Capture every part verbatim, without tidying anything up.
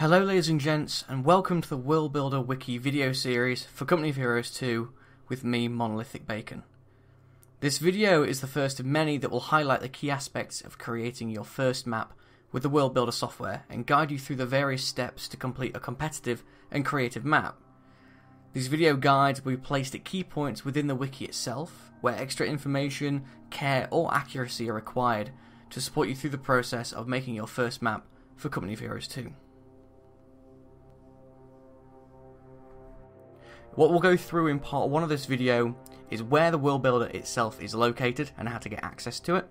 Hello ladies and gents, and welcome to the World Builder Wiki video series for Company of Heroes two with me, Monolithic Bacon. This video is the first of many that will highlight the key aspects of creating your first map with the World Builder software and guide you through the various steps to complete a competitive and creative map. These video guides will be placed at key points within the wiki itself, where extra information, care or accuracy are required to support you through the process of making your first map for Company of Heroes two. What we'll go through in part one of this video is where the World Builder itself is located and how to get access to it.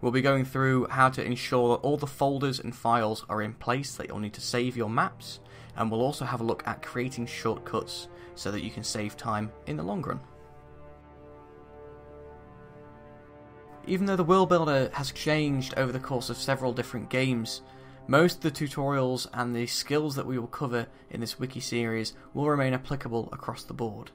We'll be going through how to ensure that all the folders and files are in place that you'll need to save your maps, and we'll also have a look at creating shortcuts so that you can save time in the long run. Even though the World Builder has changed over the course of several different games, most of the tutorials and the skills that we will cover in this wiki series will remain applicable across the board.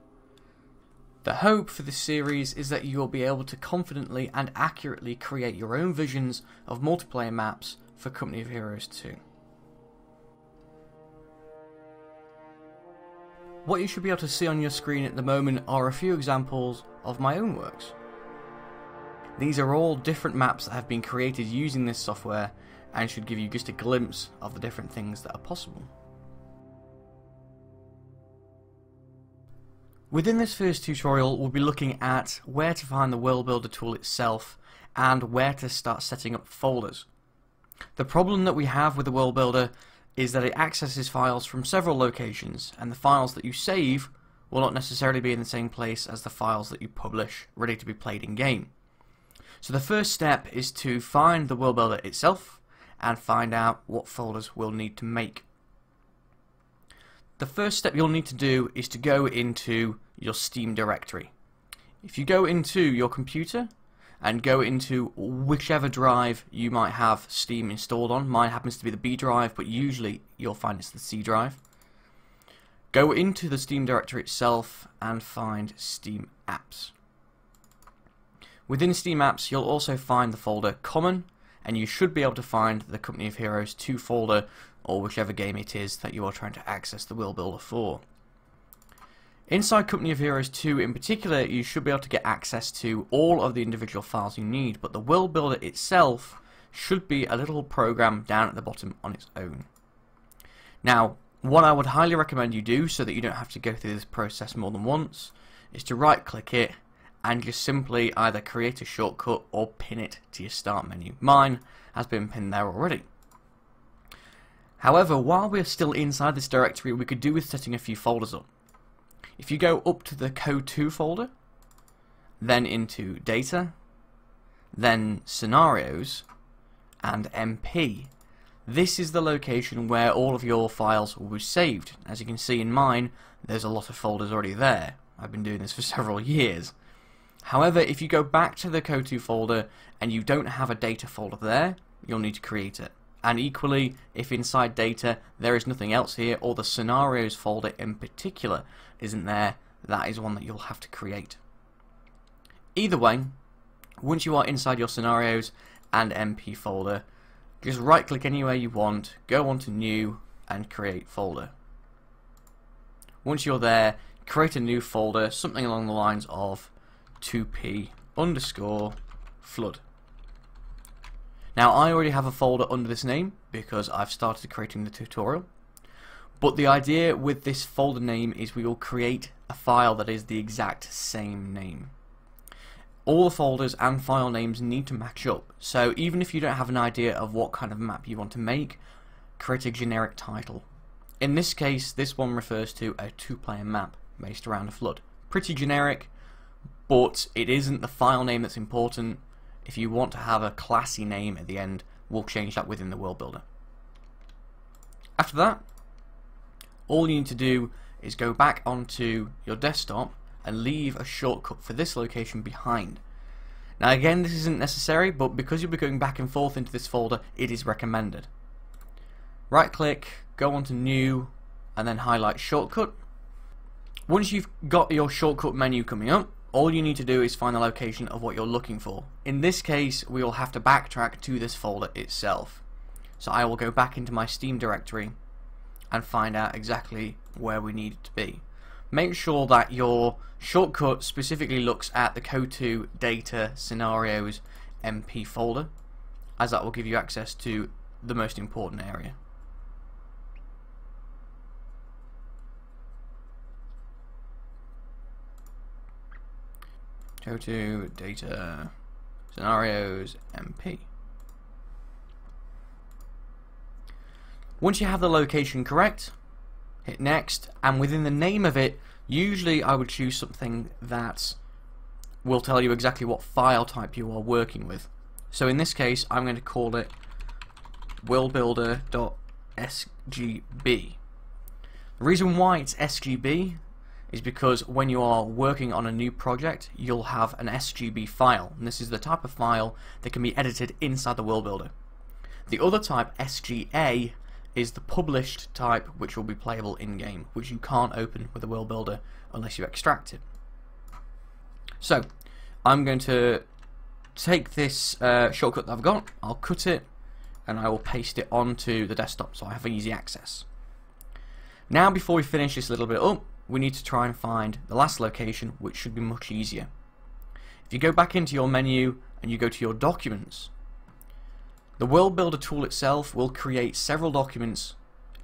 The hope for this series is that you will be able to confidently and accurately create your own visions of multiplayer maps for Company of Heroes two. What you should be able to see on your screen at the moment are a few examples of my own works. These are all different maps that have been created using this software and should give you just a glimpse of the different things that are possible. Within this first tutorial, we'll be looking at where to find the World Builder tool itself and where to start setting up folders. The problem that we have with the World Builder is that it accesses files from several locations, and the files that you save will not necessarily be in the same place as the files that you publish ready to be played in game. So the first step is to find the World Builder itself and find out what folders we'll need to make. The first step you'll need to do is to go into your Steam directory. If you go into your computer and go into whichever drive you might have Steam installed on, mine happens to be the B drive, but usually you'll find it's the C drive. Go into the Steam directory itself and find Steam Apps. Within Steam Apps, you'll also find the folder Common, and you should be able to find the Company of Heroes two folder, or whichever game it is that you are trying to access the World Builder for. Inside Company of Heroes two in particular, you should be able to get access to all of the individual files you need, but the World Builder itself should be a little program down at the bottom on its own. Now, what I would highly recommend you do, so that you don't have to go through this process more than once, is to right-click it and just simply either create a shortcut or pin it to your start menu. Mine has been pinned there already. However, while we're still inside this directory, we could do with setting a few folders up. If you go up to the code two folder, then into Data, then Scenarios, and M P, this is the location where all of your files will be saved. As you can see in mine, there's a lot of folders already there. I've been doing this for several years. However, if you go back to the code two folder and you don't have a data folder there, you'll need to create it. And equally, if inside data there is nothing else here, or the scenarios folder in particular isn't there, that is one that you'll have to create. Either way, once you are inside your scenarios and M P folder, just right click anywhere you want, go on to new and create folder. Once you're there, create a new folder, something along the lines of two P underscore flood. Now, I already have a folder under this name because I've started creating the tutorial, but the idea with this folder name is we will create a file that is the exact same name. All the folders and file names need to match up, so even if you don't have an idea of what kind of map you want to make, create a generic title. In this case, this one refers to a two-player map based around a flood. Pretty generic, but it isn't the file name that's important. If you want to have a classy name at the end, we'll change that within the World Builder. After that, all you need to do is go back onto your desktop and leave a shortcut for this location behind. Now again, this isn't necessary, but because you'll be going back and forth into this folder, it is recommended. Right click, go onto new, and then highlight shortcut. Once you've got your shortcut menu coming up, all you need to do is find the location of what you're looking for. In this case, we will have to backtrack to this folder itself. So I will go back into my Steam directory and find out exactly where we need it to be. Make sure that your shortcut specifically looks at the C O two data scenarios M P folder, as that will give you access to the most important area. C O two data scenarios M P. Once you have the location correct, hit next, and within the name of it, usually I would choose something that will tell you exactly what file type you are working with. So in this case, I'm going to call it world builder dot S G B. The reason why it's S G B is because when you are working on a new project, you'll have an S G B file, and this is the type of file that can be edited inside the World Builder. The other type, S G A, is the published type, which will be playable in-game, which you can't open with a World Builder unless you extract it. So, I'm going to take this uh, shortcut that I've got, I'll cut it, and I will paste it onto the desktop so I have easy access. Now, before we finish this little bit up, we need to try and find the last location, which should be much easier. If you go back into your menu and you go to your documents, the World Builder tool itself will create several documents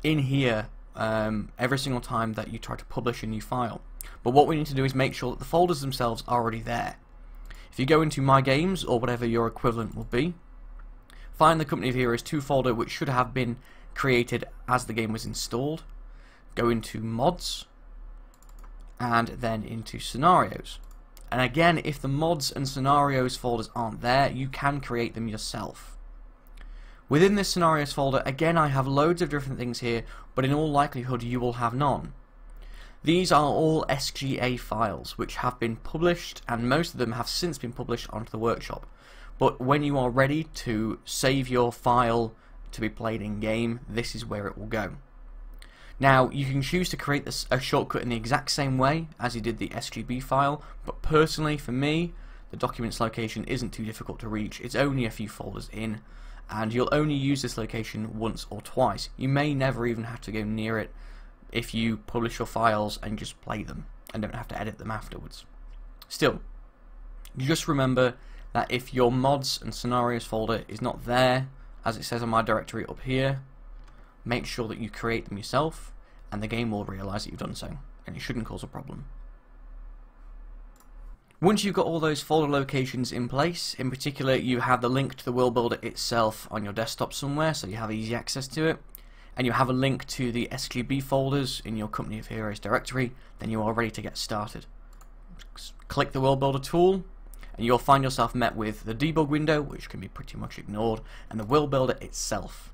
in here um, every single time that you try to publish a new file. But what we need to do is make sure that the folders themselves are already there. If you go into My Games or whatever your equivalent will be, find the Company of Heroes two folder, which should have been created as the game was installed. Go into Mods, and then into Scenarios. And again, if the mods and scenarios folders aren't there, you can create them yourself. Within this scenarios folder, again, I have loads of different things here, but in all likelihood you will have none. These are all S G A files which have been published, and most of them have since been published onto the workshop. But when you are ready to save your file to be played in game, this is where it will go. Now, you can choose to create this, a shortcut in the exact same way as you did the S G B file, but personally for me, the documents location isn't too difficult to reach. It's only a few folders in, and you'll only use this location once or twice. You may never even have to go near it if you publish your files and just play them and don't have to edit them afterwards. Still, just remember that if your mods and scenarios folder is not there, as it says on my directory up here, make sure that you create them yourself, and the game will realise that you've done so, and it shouldn't cause a problem. Once you've got all those folder locations in place, in particular you have the link to the World Builder itself on your desktop somewhere, so you have easy access to it, and you have a link to the S G B folders in your Company of Heroes directory, then you are ready to get started. Click the World Builder tool, and you'll find yourself met with the debug window, which can be pretty much ignored, and the World Builder itself.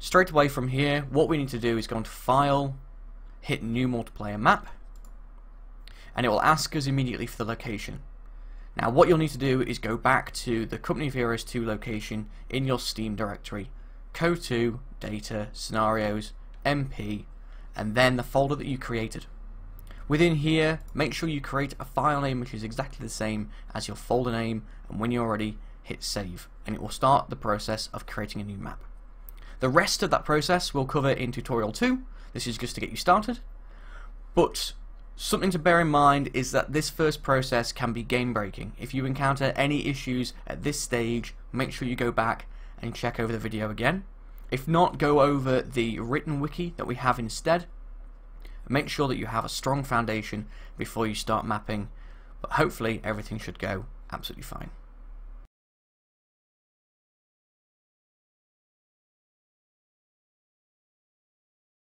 Straight away from here, what we need to do is go into File, hit New Multiplayer Map, and it will ask us immediately for the location. Now what you'll need to do is go back to the Company of Heroes two location in your Steam directory, C O two, Data, Scenarios, M P, and then the folder that you created. Within here, make sure you create a file name which is exactly the same as your folder name, and when you're ready, hit Save, and it will start the process of creating a new map. The rest of that process we'll cover in tutorial two, this is just to get you started, but something to bear in mind is that this first process can be game breaking. If you encounter any issues at this stage, make sure you go back and check over the video again. If not, go over the written wiki that we have instead. Make sure that you have a strong foundation before you start mapping, but hopefully everything should go absolutely fine.